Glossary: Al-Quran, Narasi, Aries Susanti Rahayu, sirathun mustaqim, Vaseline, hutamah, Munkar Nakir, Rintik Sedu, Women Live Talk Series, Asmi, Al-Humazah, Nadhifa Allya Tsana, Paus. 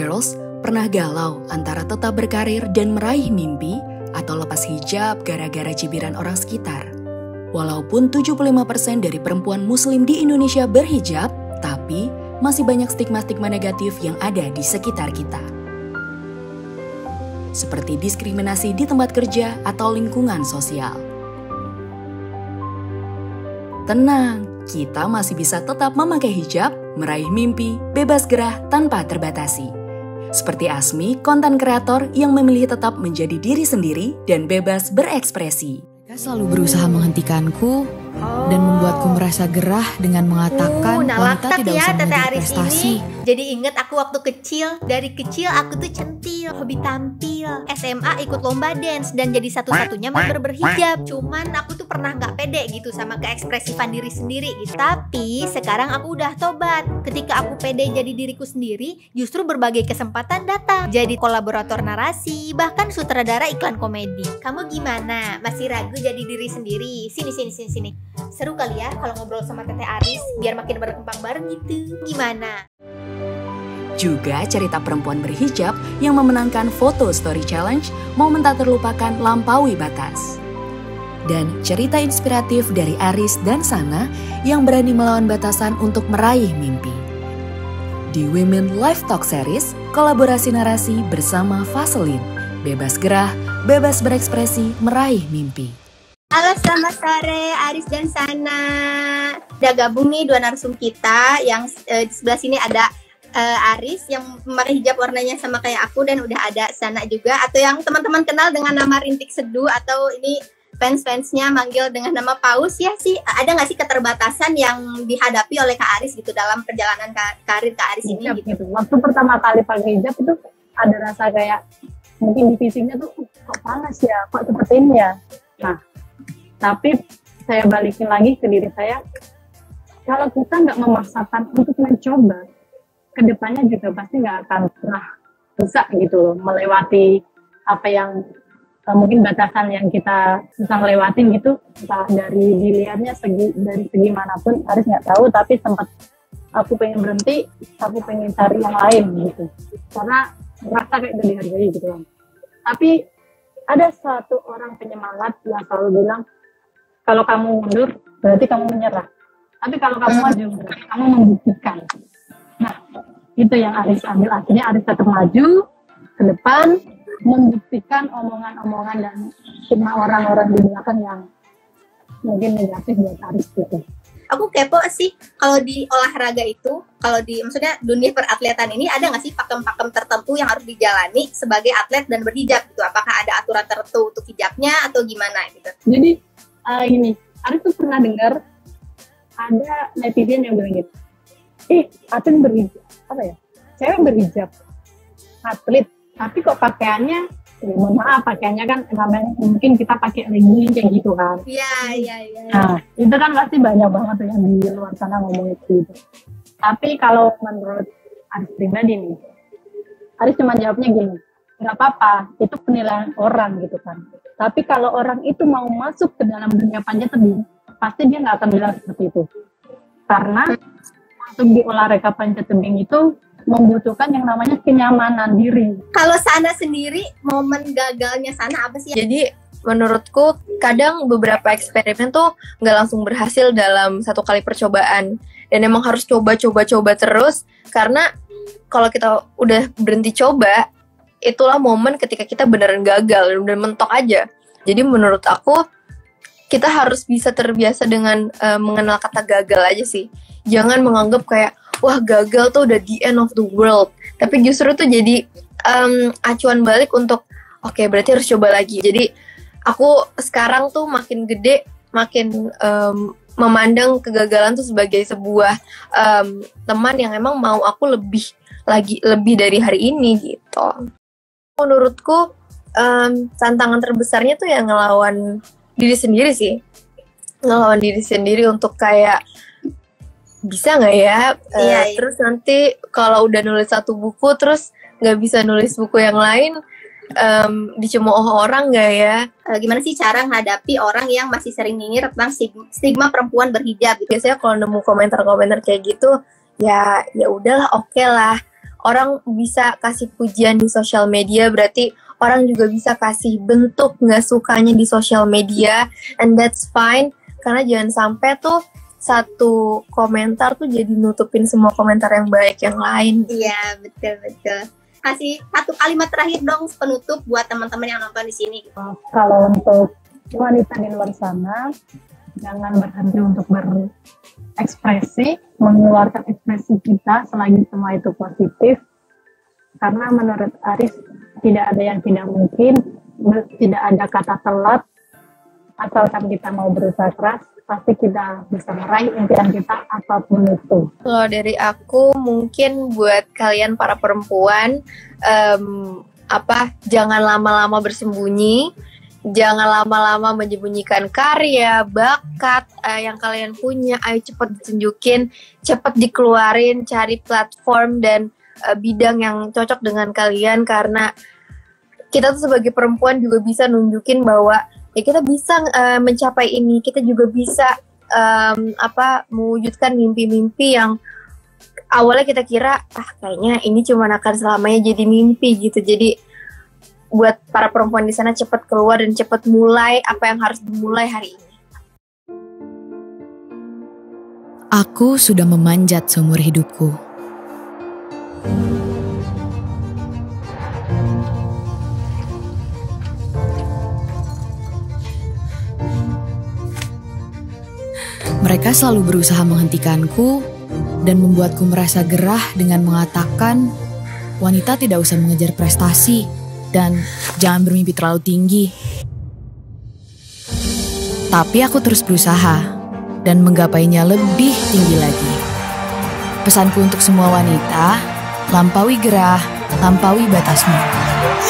Girls pernah galau antara tetap berkarir dan meraih mimpi atau lepas hijab gara-gara cibiran orang sekitar. Walaupun 75% dari perempuan muslim di Indonesia berhijab, tapi masih banyak stigma-stigma negatif yang ada di sekitar kita. Seperti diskriminasi di tempat kerja atau lingkungan sosial. Tenang, kita masih bisa tetap memakai hijab, meraih mimpi, bebas gerah tanpa terbatasi. Seperti Asmi, konten kreator yang memilih tetap menjadi diri sendiri dan bebas berekspresi. Mereka selalu berusaha menghentikanku dan membuatku merasa gerah dengan mengatakan wanita tidak usah mengejar prestasi. Jadi inget aku waktu kecil, dari kecil aku tuh centil, hobi tampil. SMA ikut lomba dance dan jadi satu-satunya member berhijab. Cuman aku tuh pernah gak pede gitu sama keekspresifan diri sendiri gitu. Tapi sekarang aku udah tobat. Ketika aku pede jadi diriku sendiri, justru berbagai kesempatan datang. Jadi kolaborator narasi, bahkan sutradara iklan komedi. Kamu gimana? Masih ragu jadi diri sendiri? Sini. Seru kali ya kalau ngobrol sama Teteh Aries, biar makin berkembang bareng gitu. Gimana? Juga cerita perempuan berhijab yang memenangkan Photo Story Challenge Momen Tak Terlupakan Lampaui Batas. Dan cerita inspiratif dari Aries dan Tsana yang berani melawan batasan untuk meraih mimpi. Di Women Live Talk Series, kolaborasi narasi bersama Vaseline. Bebas gerah, bebas berekspresi, meraih mimpi. Halo, selamat sore Aries dan Tsana. Udah gabung nih dua narsum kita. Yang di sebelah sini ada Aries yang memakai hijab warnanya sama kayak aku, dan udah ada Tsana juga, atau yang teman-teman kenal dengan nama Rintik Sedu, atau ini fans-fansnya manggil dengan nama Paus. Ya sih, ada nggak sih keterbatasan yang dihadapi oleh Kak Aries gitu dalam perjalanan karir Kak Aries ini gitu? Waktu pertama kali pakai hijab itu ada rasa kayak mungkin di fisiknya tuh kok panas ya, kok seperti ini ya. Nah, tapi saya balikin lagi ke diri saya, kalau kita nggak memaksakan untuk mencoba, kedepannya juga pasti nggak akan pernah bisa gitu loh, melewati apa yang mungkin batasan yang kita susah lewatin gitu. Entah dari dilihatnya dari segi manapun, Aries nggak tahu, tapi sempat aku pengen berhenti, aku pengen cari yang lain gitu, karena merasa kayak udah dihargai gitu loh. Tapi ada satu orang penyemangat yang selalu bilang, kalau kamu mundur, berarti kamu menyerah. Tapi kalau kamu maju, berarti kamu membuktikan. Nah, itu yang Aries ambil. Akhirnya Aries tetap maju ke depan, membuktikan omongan-omongan dan stigma orang-orang di belakang yang mungkin negatif buat Aries gitu. Aku kepo sih, kalau di olahraga itu, kalau di maksudnya dunia peratletan ini, ada nggak sih pakem-pakem tertentu yang harus dijalani sebagai atlet dan berhijab gitu? Apakah ada aturan tertentu untuk hijabnya atau gimana gitu? Jadi gini, Aries tuh pernah dengar ada netizen yang bilang gitu, atlet berhijab, apa ya? Cewek berhijab, atlet, tapi kok pakaiannya, ya mohon maaf, pakaiannya kan namanya mungkin kita pakai legging kayak gitu kan. Iya. Nah, itu kan pasti banyak banget yang di luar sana ngomong itu gitu. Tapi kalau menurut Aries pribadi nih, Aries cuma jawabnya gini, nggak apa-apa, itu penilaian orang gitu kan. Tapi kalau orang itu mau masuk ke dalam dunia panjat tebing, pasti dia nggak akan bilang seperti itu. Karena untuk di olahraga panjat tebing itu membutuhkan yang namanya kenyamanan diri. Kalau Tsana sendiri, momen gagalnya Tsana apa sih? Jadi menurutku kadang beberapa eksperimen tuh nggak langsung berhasil dalam satu kali percobaan. Dan emang harus coba terus, karena kalau kita udah berhenti coba, itulah momen ketika kita beneran gagal dan mentok aja. Jadi menurut aku, kita harus bisa terbiasa dengan mengenal kata gagal aja sih. Jangan menganggap kayak, wah gagal tuh udah the end of the world. Tapi justru tuh jadi acuan balik untuk, oke, berarti harus coba lagi. Jadi aku sekarang tuh makin gede, makin memandang kegagalan tuh sebagai sebuah teman yang emang mau aku lebih dari hari ini gitu. Menurutku tantangan terbesarnya tuh yang ngelawan diri sendiri sih, ngelawan diri sendiri untuk kayak bisa nggak ya, iya. Terus nanti kalau udah nulis satu buku terus nggak bisa nulis buku yang lain, dicemooh orang nggak ya? Gimana sih cara menghadapi orang yang masih sering nyinyir tentang stigma perempuan berhijab? Biasanya kalau nemu komentar-komentar kayak gitu, ya udahlah, oke lah. orang bisa kasih pujian di sosial media, berarti orang juga bisa kasih bentuk nggak sukanya di sosial media, and that's fine. Karena jangan sampai tuh satu komentar tuh jadi nutupin semua komentar yang baik yang lain. Iya, betul-betul. Kasih satu kalimat terakhir dong penutup buat teman-teman yang nonton di sini. Kalau untuk wanita di luar sana, jangan berhenti untuk berekspresi, mengeluarkan ekspresi kita selagi semua itu positif. Karena menurut Aries tidak ada yang tidak mungkin, tidak ada kata telat. Asalkan kita mau berusaha keras, pasti kita bisa meraih impian kita apapun itu. Kalau dari aku mungkin buat kalian para perempuan, jangan lama-lama bersembunyi, jangan lama-lama menyembunyikan karya, bakat yang kalian punya. Ayo cepet ditunjukin, cepet dikeluarin, cari platform dan bidang yang cocok dengan kalian, karena kita tuh sebagai perempuan juga bisa nunjukin bahwa ya kita bisa mencapai ini, kita juga bisa mewujudkan mimpi-mimpi yang awalnya kita kira kayaknya ini cuma akan selamanya jadi mimpi gitu. Jadi buat para perempuan di sana cepat keluar dan cepat mulai apa yang harus dimulai hari ini. Aku sudah memanjat seumur hidupku. Mereka selalu berusaha menghentikanku dan membuatku merasa gerah dengan mengatakan wanita tidak usah mengejar prestasi dan jangan bermimpi terlalu tinggi. Tapi aku terus berusaha dan menggapainya lebih tinggi lagi. Pesanku untuk semua wanita, lampaui gerah, lampaui batasmu.